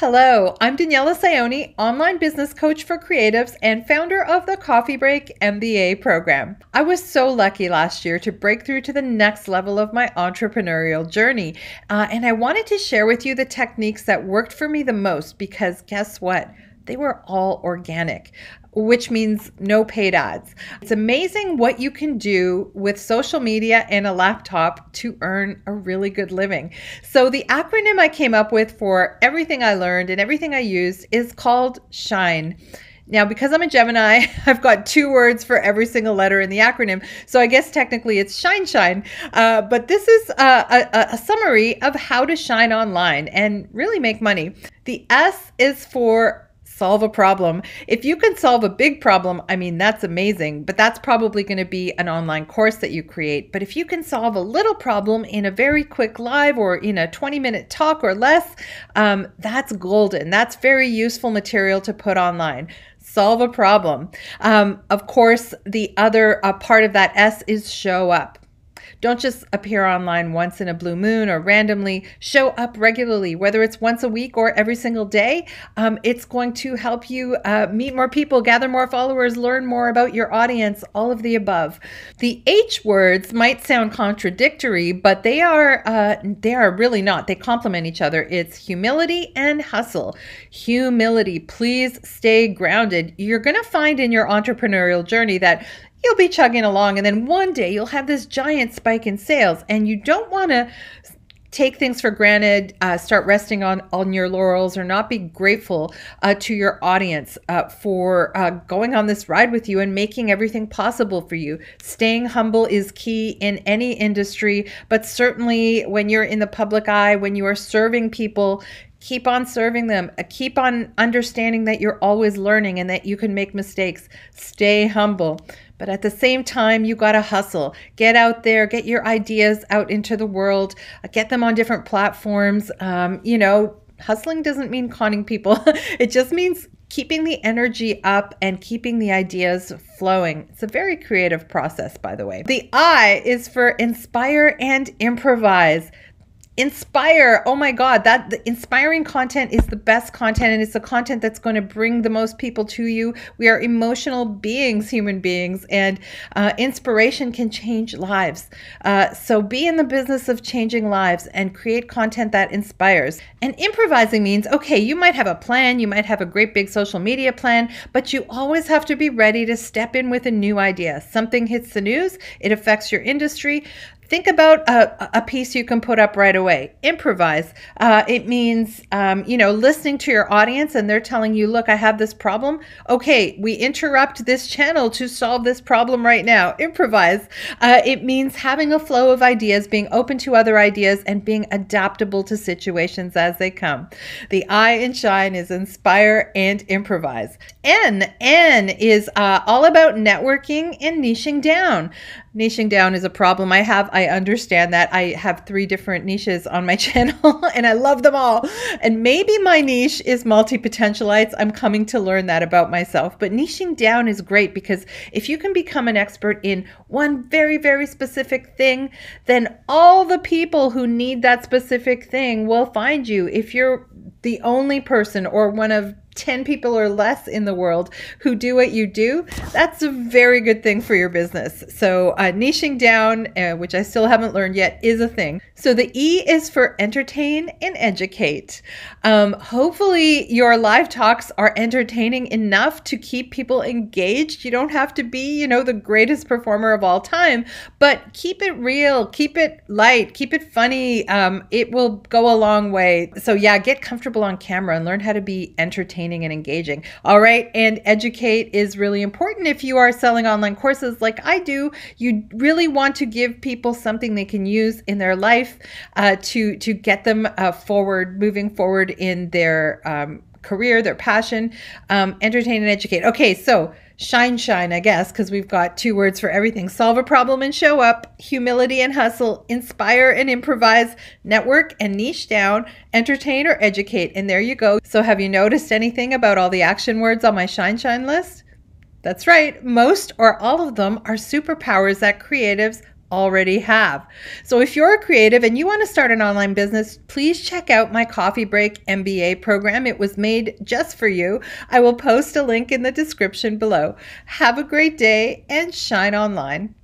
Hello, I'm Daniela Saioni, online business coach for creatives and founder of the Coffee Break MBA program. I was so lucky last year to break through to the next level of my entrepreneurial journey, and I wanted to share with you the techniques that worked for me the most because guess what? They were all organic, which means no paid ads. It's amazing what you can do with social media and a laptop to earn a really good living. So the acronym I came up with for everything I learned and everything I used is called SHINE. Now, because I'm a Gemini, I've got two words for every single letter in the acronym. So I guess technically it's shine, shine. But this is a summary of how to shine online and really make money. The S is for solve a problem. If you can solve a big problem, I mean, that's amazing, but that's probably going to be an online course that you create. But if you can solve a little problem in a very quick live or in a 20-minute talk or less, that's golden. That's very useful material to put online. Solve a problem. Of course, the other part of that S is show up. Don't just appear online once in a blue moon or randomly. Show up regularly, whether it's once a week or every single day. It's going to help you meet more people, gather more followers, learn more about your audience, all of the above. The H words might sound contradictory, but they are really not. They complement each other. It's humility and hustle. Humility, please stay grounded. You're going to find in your entrepreneurial journey that you'll be chugging along and then one day you'll have this giant spike in sales, and you don't want to take things for granted, start resting on your laurels, or not be grateful to your audience for going on this ride with you and making everything possible for you. Staying humble is key in any industry, but certainly when you're in the public eye, when you are serving people, keep on serving them. Keep on understanding that you're always learning and that you can make mistakes. Stay humble. But at the same time, you got to hustle. Get out there, get your ideas out into the world, get them on different platforms. Hustling doesn't mean conning people. It just means keeping the energy up and keeping the ideas flowing. It's a very creative process, by the way. The I is for inspire and improvise. Inspire. Oh my God, the inspiring content is the best content, and it's the content that's going to bring the most people to you. We are emotional beings, human beings, and inspiration can change lives. So be in the business of changing lives and create content that inspires. And improvising means, okay, you might have a plan, you might have a great big social media plan, but you always have to be ready to step in with a new idea. Something hits the news, it affects your industry. Think about a piece you can put up right away. Improvise. It means, listening to your audience and they're telling you, look, I have this problem. Okay, we interrupt this channel to solve this problem right now. Improvise. It means having a flow of ideas, being open to other ideas, and being adaptable to situations as they come. The I in shine is inspire and improvise. N is all about networking and niching down. Niching down is a problem I have. I understand that. I have 3 different niches on my channel and I love them all. And maybe my niche is multi-potentialites. I'm coming to learn that about myself. But niching down is great because if you can become an expert in one very, very specific thing, then all the people who need that specific thing will find you. If you're the only person or one of 10 people or less in the world who do what you do, that's a very good thing for your business. So niching down, which I still haven't learned yet, is a thing. So the E is for entertain and educate. Hopefully your live talks are entertaining enough to keep people engaged. You don't have to be, the greatest performer of all time, but keep it real, keep it light, keep it funny. It will go a long way. So yeah, get comfortable on camera and learn how to be entertaining and engaging. All right. And educate is really important. If you are selling online courses like I do, you really want to give people something they can use in their life to get them moving forward in their career, their passion. Entertain and educate. Okay. So shine, I guess, because we've got 2 words for everything. Solve a problem and show up. Humility and hustle. Inspire and improvise. Network and niche down. Entertain or educate. And there you go. So have you noticed anything about all the action words on my shine list? That's right. Most or all of them are superpowers that creatives already have. So if you're a creative and you want to start an online business, please check out my Coffee Break MBA program. It was made just for you. I will post a link in the description below. Have a great day and shine online.